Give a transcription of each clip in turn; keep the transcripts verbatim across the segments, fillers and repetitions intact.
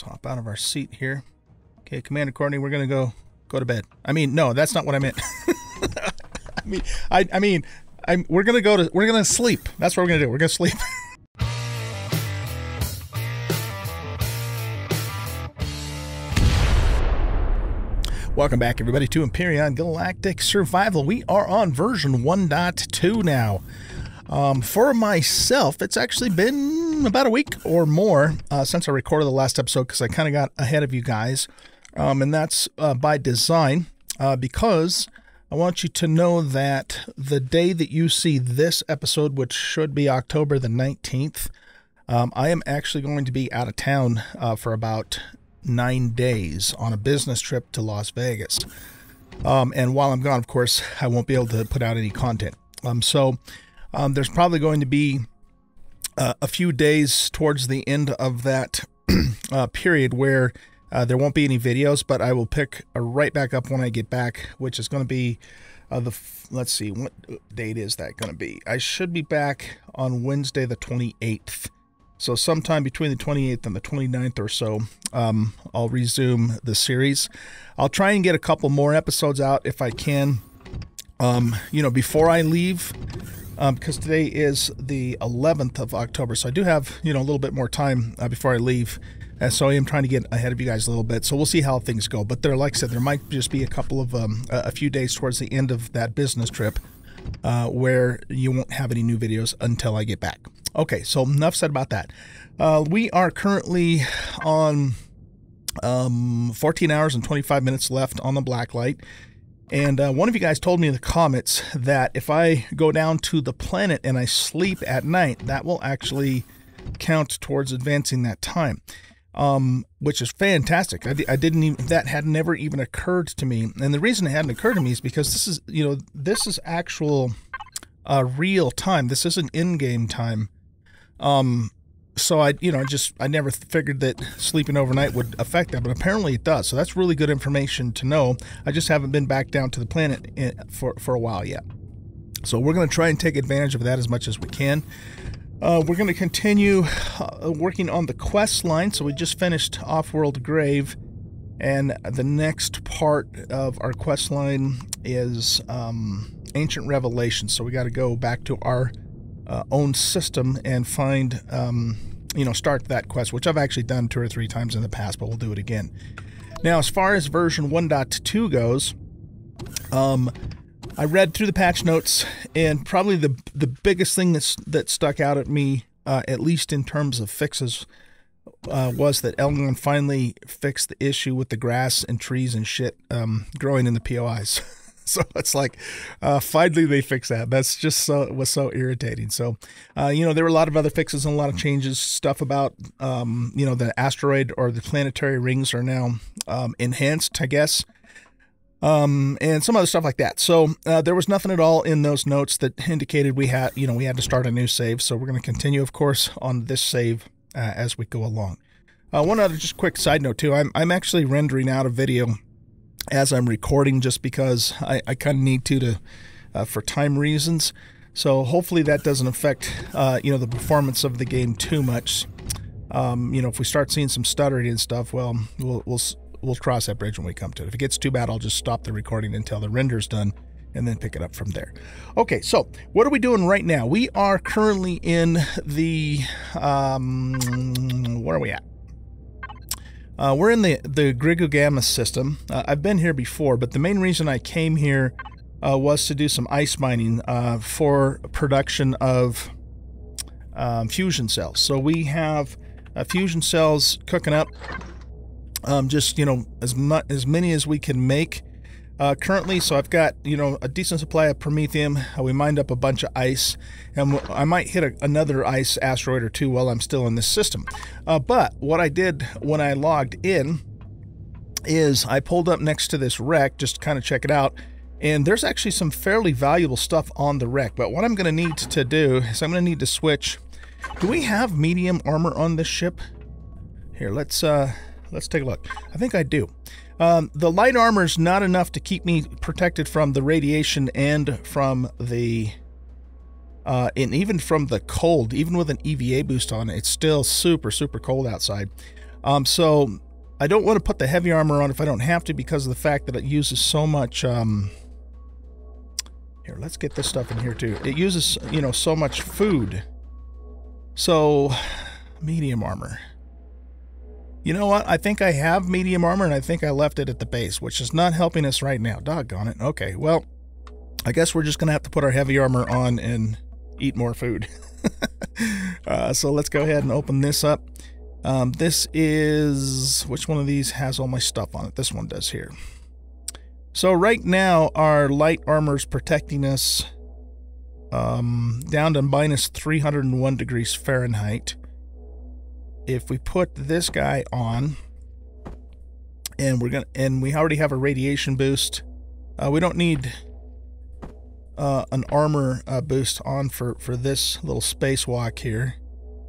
Let's hop out of our seat here. Okay, Commander Courtney, we're gonna go go to bed. I mean, no, that's not what I meant. I mean, I, I mean, I'm, we're gonna go to we're gonna sleep. That's what we're gonna do. We're gonna sleep. Welcome back, everybody, to Empyrion Galactic Survival. We are on version one point two now. Um, for myself, it's actually been about a week or more uh, since I recorded the last episode because I kind of got ahead of you guys. Um, and that's uh, by design uh, because I want you to know that the day that you see this episode, which should be October the nineteenth, um, I am actually going to be out of town uh, for about nine days on a business trip to Las Vegas. Um, and while I'm gone, of course, I won't be able to put out any content. Um, so um, there's probably going to be uh, a few days towards the end of that uh, period where uh, there won't be any videos, but I will pick uh, right back up when I get back, which is going to be uh, the, let's see, what date is that going to be? I should be back on Wednesday the twenty-eighth. So sometime between the twenty-eighth and the twenty-ninth or so, um, I'll resume the series. I'll try and get a couple more episodes out if I can, um, you know, before I leave, um, because today is the eleventh of October. So I do have, you know, a little bit more time uh, before I leave. And so I am trying to get ahead of you guys a little bit. So we'll see how things go. But there, like I said, there might just be a couple of, um, a few days towards the end of that business trip uh, where you won't have any new videos until I get back. Okay, so enough said about that. Uh, we are currently on um, fourteen hours and twenty-five minutes left on the blacklight. And uh, one of you guys told me in the comments that if I go down to the planet and I sleep at night, that will actually count towards advancing that time, um, which is fantastic. I, I didn't even, that had never even occurred to me. And the reason it hadn't occurred to me is because this is, you know, this is actual uh, real time. This isn't in-game time. Um, so I, you know, just, I never figured that sleeping overnight would affect that, but apparently it does. So that's really good information to know. I just haven't been back down to the planet in, for, for a while yet. So we're going to try and take advantage of that as much as we can. Uh, we're going to continue uh, working on the quest line. So we just finished Off-World Grave, and the next part of our quest line is, um, Ancient Revelation. So we got to go back to our Uh, own system and find, um, you know, start that quest, which I've actually done two or three times in the past, but we'll do it again. Now, as far as version one point two goes, um, I read through the patch notes, and probably the the biggest thing that's, that stuck out at me, uh, at least in terms of fixes, uh, was that Elgon finally fixed the issue with the grass and trees and shit um, growing in the P O Is. So it's like, uh, finally they fixed that. That's just so, was so irritating. So, uh, you know, there were a lot of other fixes and a lot of changes, stuff about, um, you know, the asteroid or the planetary rings are now um, enhanced, I guess, um, and some other stuff like that. So uh, there was nothing at all in those notes that indicated we had, you know, we had to start a new save. So we're going to continue, of course, on this save uh, as we go along. Uh, one other just quick side note, too. I'm, I'm actually rendering out a video as I'm recording, just because I, I kind of need to, to uh, for time reasons. So hopefully that doesn't affect, uh, you know, the performance of the game too much. Um, you know, if we start seeing some stuttering and stuff, well, we'll, we'll, we'll cross that bridge when we come to it. If it gets too bad, I'll just stop the recording until the render's done and then pick it up from there. Okay, so what are we doing right now? We are currently in the, um, where are we at? Uh, we're in the, the Grigogamma system. Uh, I've been here before, but the main reason I came here uh, was to do some ice mining uh, for production of um, fusion cells. So we have uh, fusion cells cooking up, um, just, you know, as, mu as many as we can make uh, currently. So I've got, you know, a decent supply of promethium. Uh, we mined up a bunch of ice, and I might hit a, another ice asteroid or two while I'm still in this system. Uh, but what I did when I logged in is I pulled up next to this wreck just to kind of check it out, and there's actually some fairly valuable stuff on the wreck. But what I'm going to need to do is I'm going to need to switch. Do we have medium armor on this ship? Here, let's uh, let's take a look. I think I do. Um, the light armor is not enough to keep me protected from the radiation and from the Uh, and even from the cold. Even with an E V A boost on, it's still super, super cold outside. Um, so I don't want to put the heavy armor on if I don't have to, because of the fact that it uses so much. Um, here, let's get this stuff in here too. It uses, you know, so much food. So medium armor. You know what? I think I have medium armor, and I think I left it at the base, which is not helping us right now. Doggone it. Okay, well, I guess we're just going to have to put our heavy armor on and eat more food. uh, so let's go ahead and open this up. Um, this is... Which one of these has all my stuff on it? This one does here. So right now, our light armor is protecting us um, down to minus three hundred one degrees Fahrenheit. If we put this guy on, and we're gonna, and we already have a radiation boost, uh, we don't need uh, an armor uh, boost on for for this little spacewalk here.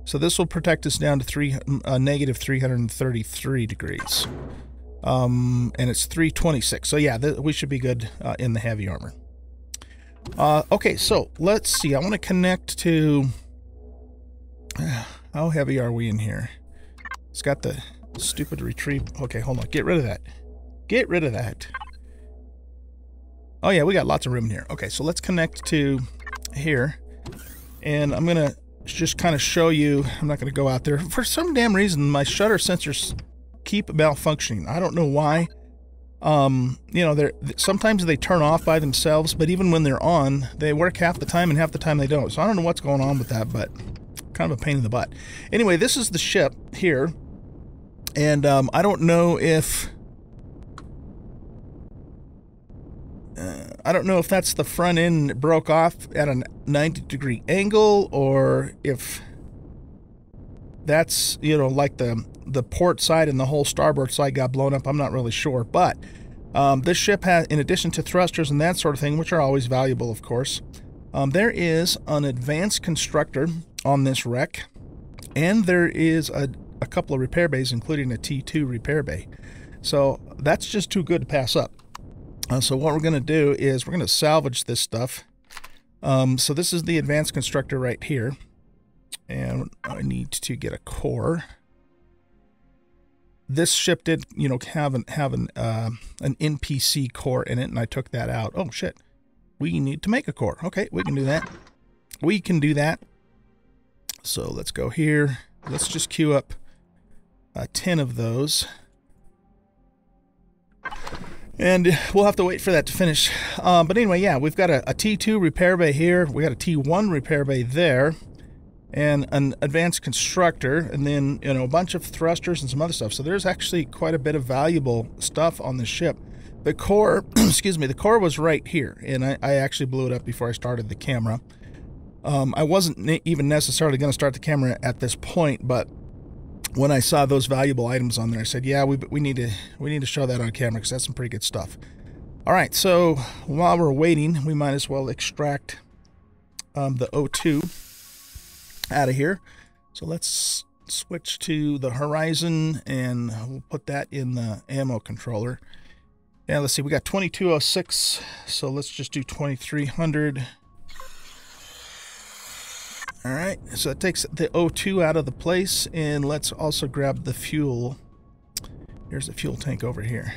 So this will protect us down to three uh, negative three hundred thirty-three degrees, um, and it's three twenty-six. So yeah, we should be good uh, in the heavy armor. Uh, okay, so let's see. I want to connect to. Uh, How heavy are we in here? It's got the stupid retrieve. Okay, hold on. Get rid of that. Get rid of that. Oh, yeah, we got lots of room in here. Okay, so let's connect to here. And I'm going to just kind of show you. I'm not going to go out there. For some damn reason, my shutter sensors keep malfunctioning. I don't know why. Um, you know, they're sometimes they turn off by themselves, but even when they're on, they work half the time and half the time they don't. So I don't know what's going on with that, but... kind of a pain in the butt. Anyway, this is the ship here, and um, I don't know if uh, I don't know if that's the front end broke off at a ninety degree angle, or if that's, you know, like the the port side and the whole starboard side got blown up. I'm not really sure, but um, this ship has, in addition to thrusters and that sort of thing, which are always valuable, of course. Um, there is an advanced constructor on this wreck, and there is a, a couple of repair bays, including a T two repair bay. So that's just too good to pass up. Uh, so what we're going to do is we're going to salvage this stuff. Um, so this is the advanced constructor right here, and I need to get a core. This ship did, you know, have an have an uh, an N P C core in it, and I took that out. Oh shit. We need to make a core. Okay, we can do that. We can do that. So let's go here. Let's just queue up uh, ten of those. And we'll have to wait for that to finish. Um, but anyway, yeah, we've got a, a T two repair bay here. We got a T one repair bay there. And an advanced constructor. And then, you know, a bunch of thrusters and some other stuff. So there's actually quite a bit of valuable stuff on this ship. The core, excuse me, the core was right here, and I, I actually blew it up before I started the camera. Um, I wasn't ne even necessarily going to start the camera at this point, but when I saw those valuable items on there, I said, "Yeah, we we need to we need to show that on camera, because that's some pretty good stuff." All right, so while we're waiting, we might as well extract um, the O two out of here. So let's switch to the Horizon, and we'll put that in the ammo controller. Yeah, let's see, we got twenty-two oh six, so let's just do twenty-three hundred. All right, so that takes the O two out of the place, and let's also grab the fuel. Here's the fuel tank over here.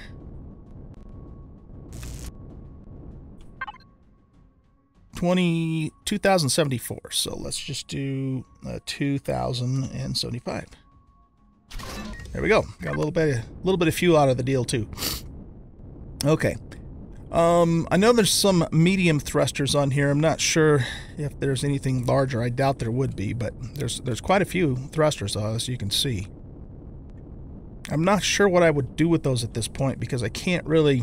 twenty, two thousand seventy-four, so let's just do uh, two thousand seventy-five. There we go, got a little bit, a little bit of fuel out of the deal too. Okay, um, I know there's some medium thrusters on here. I'm not sure if there's anything larger. I doubt there would be, but there's there's quite a few thrusters, uh, as you can see. I'm not sure what I would do with those at this point, because I can't really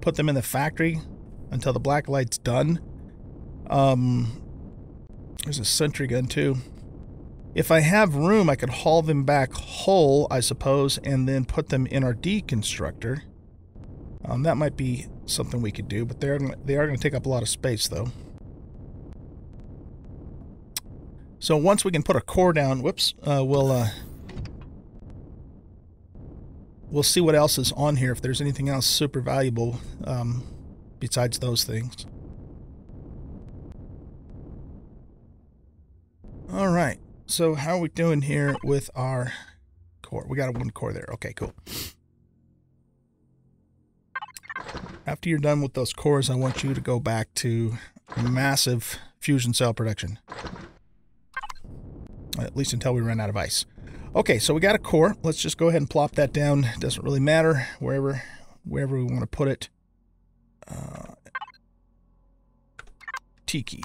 put them in the factory until the black light's done. Um, there's a sentry gun too. If I have room, I could haul them back whole, I suppose, and then put them in our deconstructor. Um, that might be something we could do, but they're, they are going to take up a lot of space, though. So once we can put a core down, whoops, uh, we'll uh, we'll see what else is on here, if there's anything else super valuable um, besides those things. All right, so how are we doing here with our core. We got a one core there. Okay, cool. After you're done with those cores, I want you to go back to massive fusion cell production. At least until we run out of ice. Okay, so we got a core. Let's just go ahead and plop that down. It doesn't really matter wherever, wherever we want to put it. Uh, Tiki.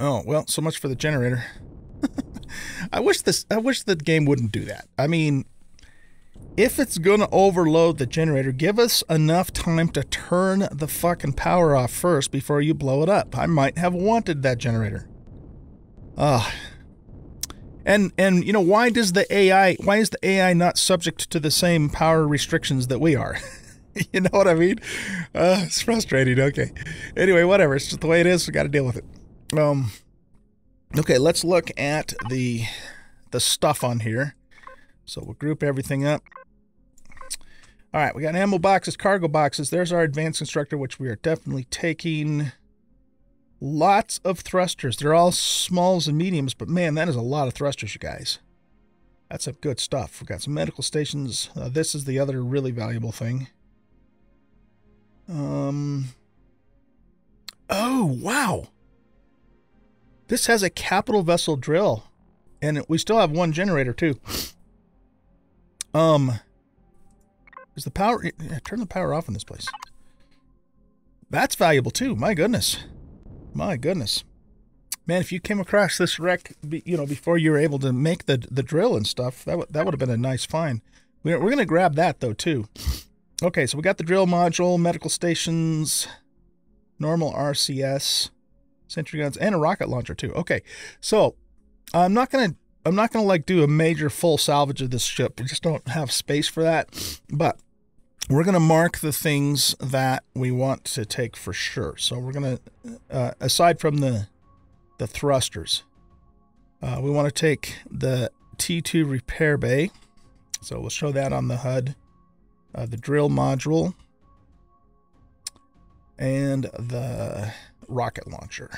Oh, well, so much for the generator. I wish this, I wish the game wouldn't do that. I mean, if it's going to overload the generator, give us enough time to turn the fucking power off first before you blow it up. I might have wanted that generator. Ah. Uh, and, and, you know, why does the A I, why is the A I not subject to the same power restrictions that we are? You know what I mean? Uh, it's frustrating. Okay. Anyway, whatever. It's just the way it is. We got to deal with it. Um, okay, let's look at the, the stuff on here. So we'll group everything up. All right, we got ammo boxes, cargo boxes. There's our advanced instructor, which we are definitely taking. Lots of thrusters. They're all smalls and mediums, but man, that is a lot of thrusters, you guys. That's some good stuff. We've got some medical stations. Uh, this is the other really valuable thing. Um. Oh, wow. This has a capital vessel drill, and it, we still have one generator too. Um, is the power, yeah, turn the power off in this place. That's valuable too. My goodness. My goodness, man, if you came across this wreck, you know, before you were able to make the, the drill and stuff, that would, that would have been a nice find. We're, we're going to grab that though too. Okay. So we got the drill module, medical stations, normal R C S, sentry guns, and a rocket launcher too. Okay. So I'm not going to, I'm not going to like do a major full salvage of this ship. We just don't have space for that, but we're going to mark the things that we want to take for sure. So we're going to, uh, aside from the, the thrusters, uh, we want to take the T two repair bay. So we'll show that on the H U D, uh, the drill module and the rocket launcher.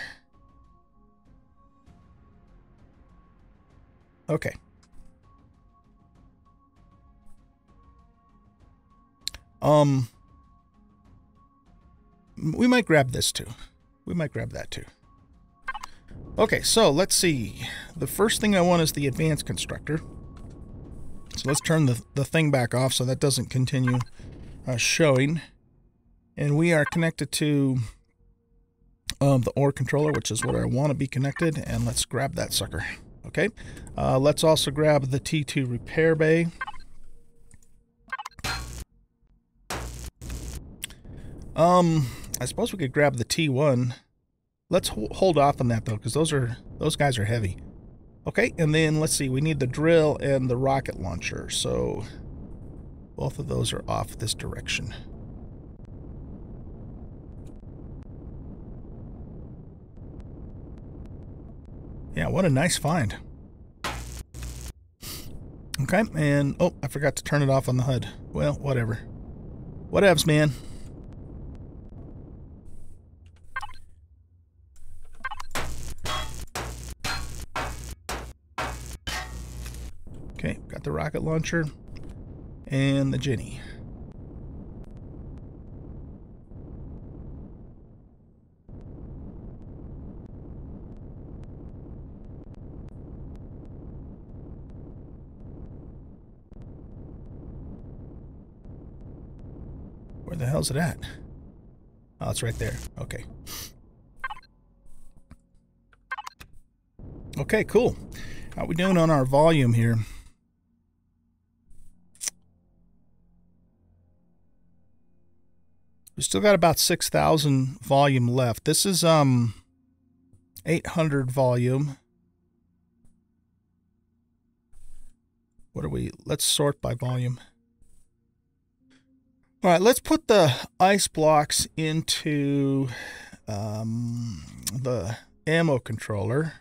Okay. Um, we might grab this too. We might grab that too. Okay, so let's see. The first thing I want is the advanced constructor. So let's turn the, the thing back off so that doesn't continue uh, showing. And we are connected to um, the ore controller, which is what I want to be connected. And let's grab that sucker. Okay, uh, let's also grab the T two repair bay. Um, I suppose we could grab the T one. Let's ho hold off on that though, because those are those guys are heavy. Okay, and then let's see, we need the drill and the rocket launcher. So both of those are off this direction. Yeah, what a nice find. Okay, and... oh, I forgot to turn it off on the H U D. Well, whatever. Whatevs, man. Okay, got the rocket launcher and the Jenny. Where the hell's it at? Oh, it's right there. Okay. Okay, cool. How are we doing on our volume here? We still got about six thousand volume left. This is um eight hundred volume. What are we? Let's sort by volume. All right, let's put the ice blocks into um, the ammo controller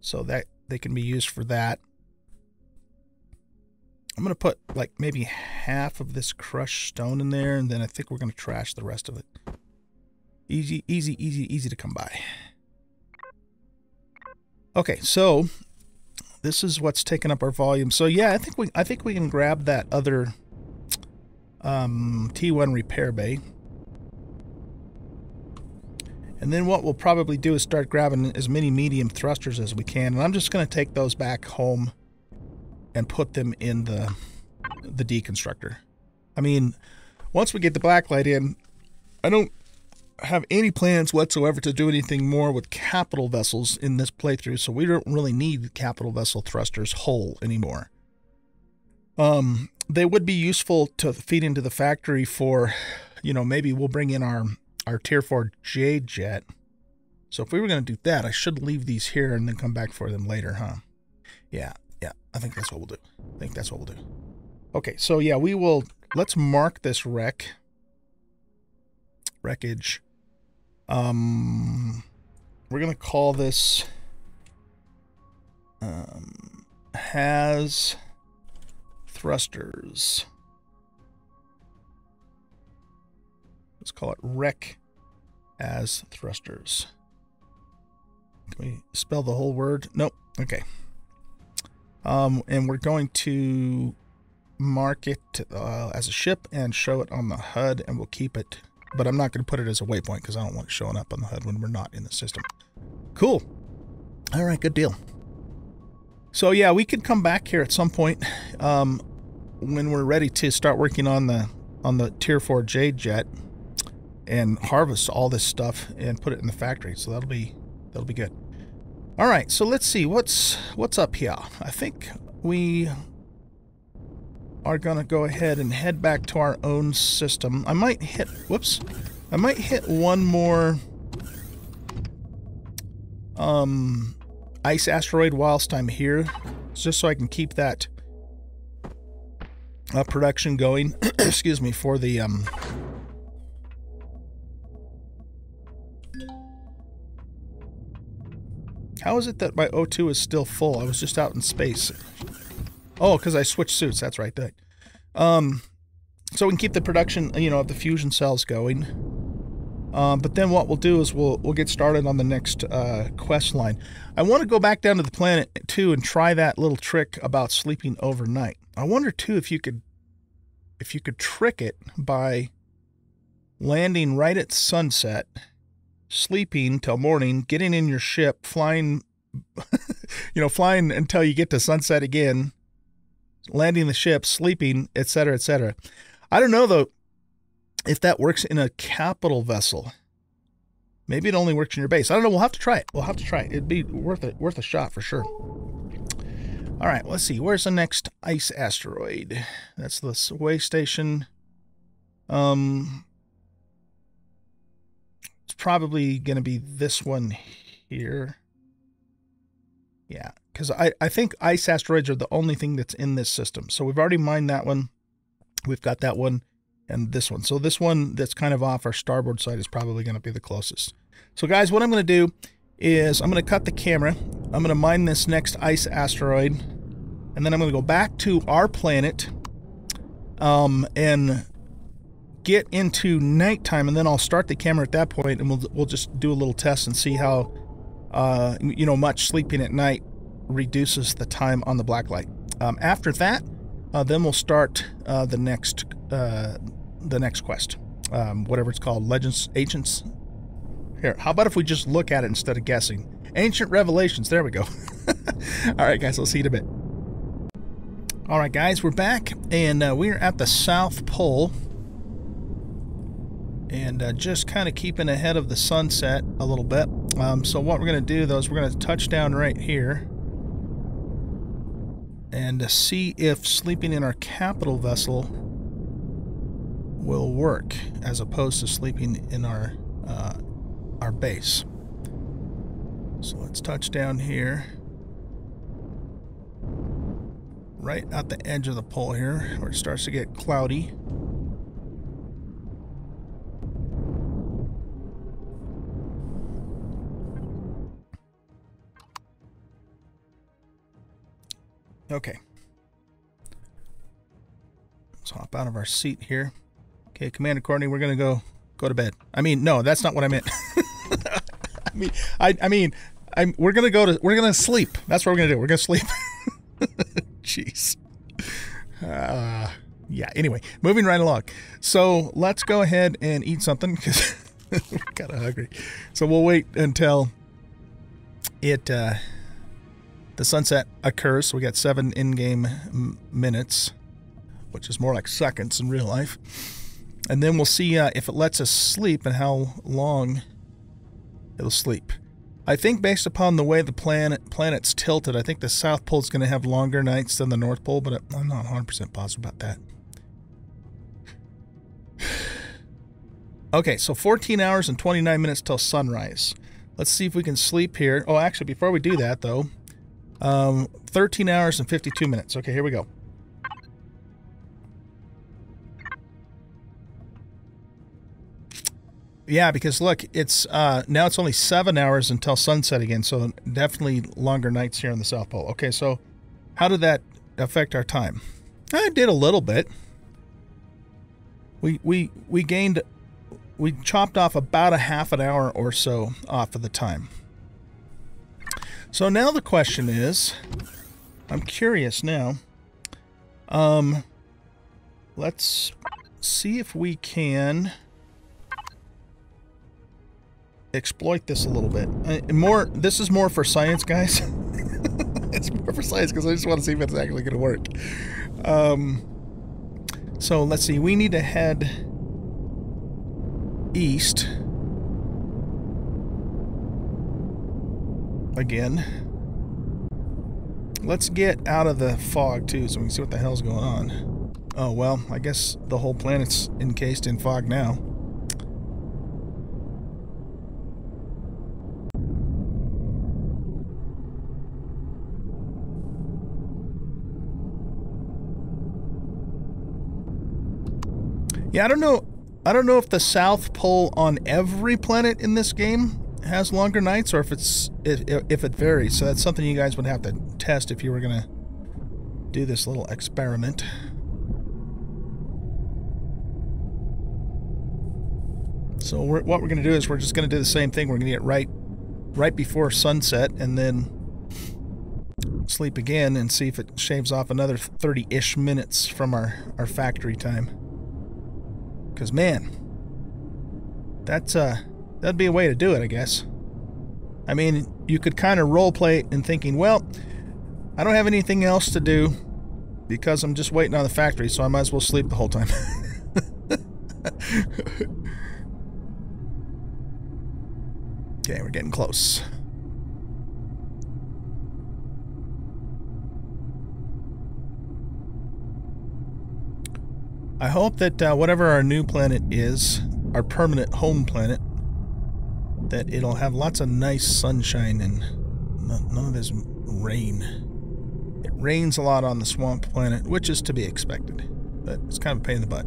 so that they can be used for that. I'm going to put like maybe half of this crushed stone in there, and then I think we're going to trash the rest of it. Easy, easy, easy, easy to come by. Okay, so this is what's taken up our volume. So yeah, I think we I think we can grab that other um, T one repair bay. And then what we'll probably do is start grabbing as many medium thrusters as we can, and I'm just going to take those back home and put them in the the deconstructor. I mean, once we get the blacklight in, I don't have any plans whatsoever to do anything more with capital vessels in this playthrough, so we don't really need capital vessel thrusters whole anymore. Um, they would be useful to feed into the factory for, you know, maybe we'll bring in our, our tier four Jade Jet. So if we were going to do that, I should leave these here and then come back for them later, huh? Yeah, yeah, I think that's what we'll do. I think that's what we'll do. Okay, so yeah, we will, let's mark this wreck. Wreckage. Um, we're going to call this um, has thrusters. Let's call it wreck as thrusters. Can we spell the whole word? Nope. Okay. Um, and we're going to mark it uh, as a ship and show it on the H U D, and we'll keep it. But I'm not going to put it as a waypoint because I don't want it showing up on the H U D when we're not in the system. Cool. All right, good deal. So, yeah, we could come back here at some point um, when we're ready to start working on the on the tier four Jade Jet and harvest all this stuff and put it in the factory. So that'll be that'll be good. All right, so let's see what's what's up here. I think we are going to go ahead and head back to our own system. I might hit, whoops, I might hit one more um, ice asteroid whilst I'm here, just so I can keep that uh, production going, excuse me, for the, um, how is it that my O two is still full? I was just out in space. Oh, because I switched suits. That's right. That. Um, so we can keep the production, you know, of the fusion cells going. Um, but then what we'll do is we'll we'll get started on the next uh, quest line. I want to go back down to the planet too and try that little trick about sleeping overnight. I wonder too if you could if you could trick it by landing right at sunset, sleeping till morning, getting in your ship, flying, you know, flying until you get to sunset again. Landing the ship, sleeping, et cetera, et cetera. I don't know, though, if that works in a capital vessel. Maybe it only works in your base. I don't know. We'll have to try it. We'll have to try it. It'd be worth it, worth a shot for sure. All right, let's see. Where's the next ice asteroid? That's the way station. Um, it's probably going to be this one here. Yeah. Because I, I think ice asteroids are the only thing that's in this system. So we've already mined that one. We've got that one and this one. So this one that's kind of off our starboard side is probably going to be the closest. So, guys, what I'm going to do is I'm going to cut the camera. I'm going to mine this next ice asteroid. And then I'm going to go back to our planet um, and get into nighttime. And then I'll start the camera at that point, and we'll, we'll just do a little test and see how uh, you know, much sleeping at night reduces the time on the blacklight. Um, after that, uh, then we'll start uh, the next uh, the next quest, um, whatever it's called, Legends, Ancients. Here, how about if we just look at it instead of guessing? Ancient Revelations. There we go. All right, guys, I'll see you in a bit. All right, guys, we're back, and uh, we're at the South Pole, and uh, just kind of keeping ahead of the sunset a little bit. Um, so what we're going to do, though, is we're going to touch down right here. And to see if sleeping in our capital vessel will work as opposed to sleeping in our uh, our base. So let's touch down here, right at the edge of the pole here, where it starts to get cloudy. Okay, let's hop out of our seat here. Okay, Commander Courtney, we're gonna go go to bed. I mean, no, that's not what I meant. I mean, I, I mean, I'm, we're gonna go to we're gonna sleep. That's what we're gonna do. We're gonna sleep. Jeez. Uh, yeah, anyway, moving right along. So let's go ahead and eat something because we're kind of hungry. So we'll wait until it uh, the sunset occurs. So we got seven in-game minutes, which is more like seconds in real life. And then we'll see uh, if it lets us sleep and how long it'll sleep. I think based upon the way the planet planet's tilted, I think the South Pole's going to have longer nights than the North Pole, but I'm not one hundred percent positive about that. Okay, so fourteen hours and twenty-nine minutes till sunrise. Let's see if we can sleep here. Oh, actually, before we do that, though, um, thirteen hours and fifty-two minutes. Okay, here we go. Yeah, because look, it's uh, now it's only seven hours until sunset again, so definitely longer nights here in the South Pole. Okay, so how did that affect our time? It did a little bit. We we we gained, we chopped off about a half an hour or so off of the time. So now the question is, I'm curious now. Um, let's see if we can exploit this a little bit. Uh, more. This is more for science, guys. It's more for science because I just want to see if it's actually going to work. Um, so let's see. We need to head east again. Let's get out of the fog too, so we can see what the hell's going on. Oh well, I guess the whole planet's encased in fog now. Yeah, I don't know. I don't know if the South Pole on every planet in this game has longer nights, or if it's if, if it varies. So that's something you guys would have to test if you were gonna do this little experiment. So we're, what we're gonna do is we're just gonna do the same thing. We're gonna get right right before sunset and then sleep again and see if it shaves off another thirty-ish minutes from our our factory time. Because, man, that's, uh, that'd be a way to do it, I guess. I mean, you could kind of roleplay in thinking, well, I don't have anything else to do because I'm just waiting on the factory, so I might as well sleep the whole time. Okay, we're getting close. I hope that uh, whatever our new planet is, our permanent home planet, that it'll have lots of nice sunshine and none of this rain. It rains a lot on the swamp planet, which is to be expected, but it's kind of a pain in the butt.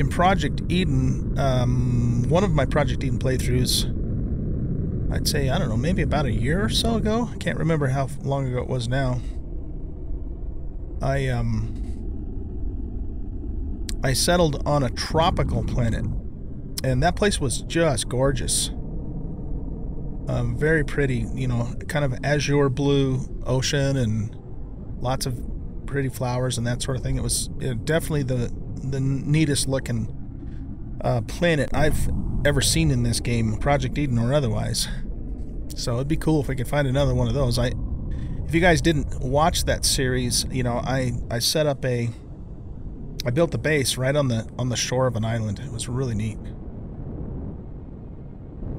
In Project Eden, um, one of my Project Eden playthroughs, I'd say, I don't know, maybe about a year or so ago? I can't remember how long ago it was now. I, um, I settled on a tropical planet, and that place was just gorgeous. Um, very pretty, you know, kind of azure blue ocean and lots of pretty flowers and that sort of thing. It was you know, definitely the, the neatest looking uh, planet I've ever seen in this game, Project Eden or otherwise. So it'd be cool if we could find another one of those. I... If you guys didn't watch that series, you know, I, I set up a, I built the base right on the on the shore of an island. It was really neat.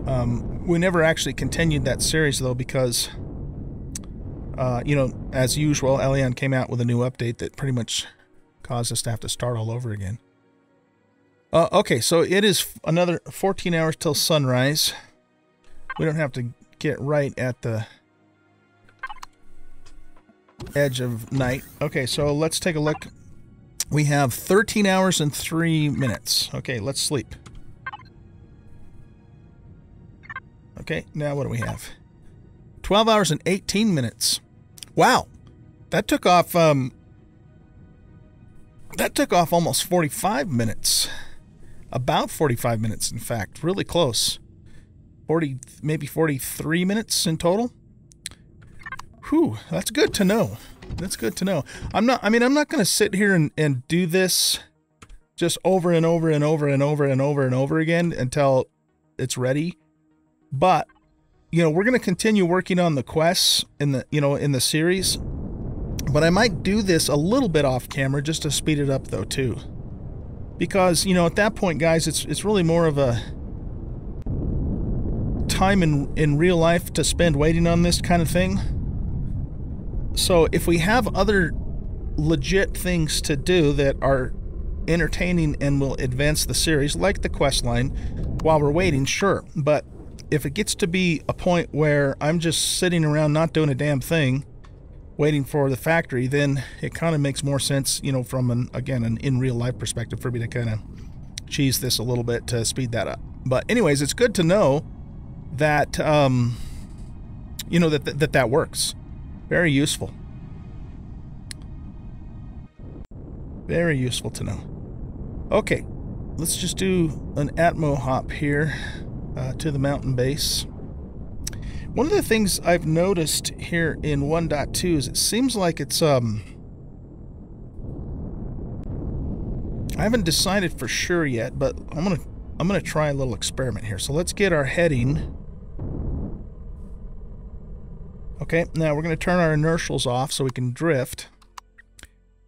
Um, we never actually continued that series though because, uh, you know, as usual, Elyon came out with a new update that pretty much caused us to have to start all over again. Uh, okay, so it is another fourteen hours till sunrise. We don't have to get right at the edge of night. Okay, so let's take a look. We have thirteen hours and three minutes. Okay, let's sleep. Okay, now what do we have? twelve hours and eighteen minutes. Wow, that took off um that took off almost forty-five minutes. About forty-five minutes, in fact. Really close. forty, maybe forty-three minutes in total. Whew, that's good to know. That's good to know. I'm not, I mean, I'm not going to sit here and, and do this just over and over and over and over and over and over again until it's ready. But, you know, we're going to continue working on the quests in the, you know, in the series. But I might do this a little bit off camera just to speed it up though, too. Because, you know, at that point, guys, it's, it's really more of a time in, in real life to spend waiting on this kind of thing. So if we have other legit things to do that are entertaining and will advance the series, like the quest line, while we're waiting, sure. But if it gets to be a point where I'm just sitting around not doing a damn thing, waiting for the factory, then it kind of makes more sense, you know, from an, again, an in real life perspective for me to kind of cheese this a little bit to speed that up. But anyways, it's good to know that, um, you know, that, that that works. Very useful. Very useful to know. Okay, let's just do an Atmo hop here uh, to the mountain base. One of the things I've noticed here in one point two is it seems like it's, um, I haven't decided for sure yet, but I'm gonna, I'm gonna try a little experiment here. So let's get our heading. Okay, now we're gonna turn our inertials off so we can drift.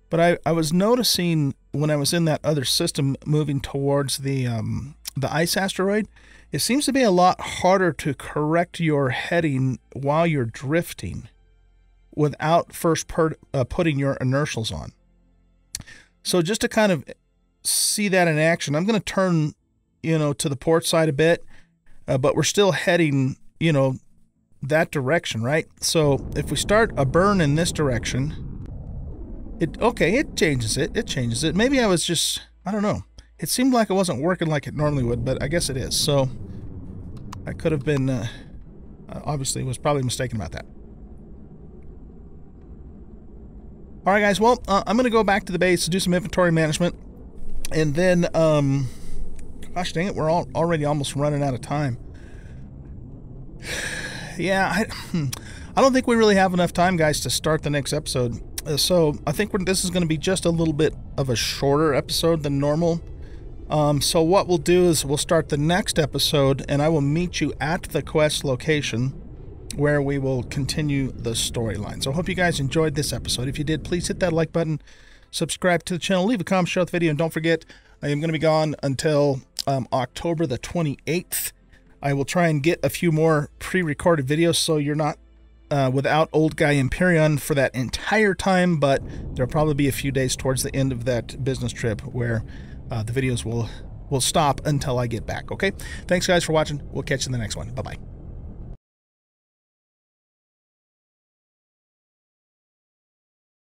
But I, I was noticing when I was in that other system moving towards the, um, the ice asteroid, it seems to be a lot harder to correct your heading while you're drifting without first per, uh, putting your inertials on. So just to kind of see that in action, I'm going to turn, you know, to the port side a bit, uh, but we're still heading, you know, that direction, right? So if we start a burn in this direction, it, okay, it changes it. It changes it. Maybe I was just, I don't know. It seemed like it wasn't working like it normally would, but I guess it is. So I could have been, uh, obviously was probably mistaken about that. All right, guys. Well, uh, I'm going to go back to the base to do some inventory management. And then, um, gosh dang it, we're all already almost running out of time. Yeah, I, I don't think we really have enough time, guys, to start the next episode. Uh, so I think we're, this is going to be just a little bit of a shorter episode than normal. Um, so what we'll do is we'll start the next episode and I will meet you at the quest location where we will continue the storyline. So I hope you guys enjoyed this episode. If you did, please hit that like button, subscribe to the channel, leave a comment, share the video, and don't forget, I am going to be gone until um, October the twenty-eighth. I will try and get a few more pre-recorded videos so you're not uh, without Old Guy Empyrion for that entire time, but there'll probably be a few days towards the end of that business trip where Uh, the videos will, will stop until I get back, okay? Thanks, guys, for watching. We'll catch you in the next one. Bye-bye.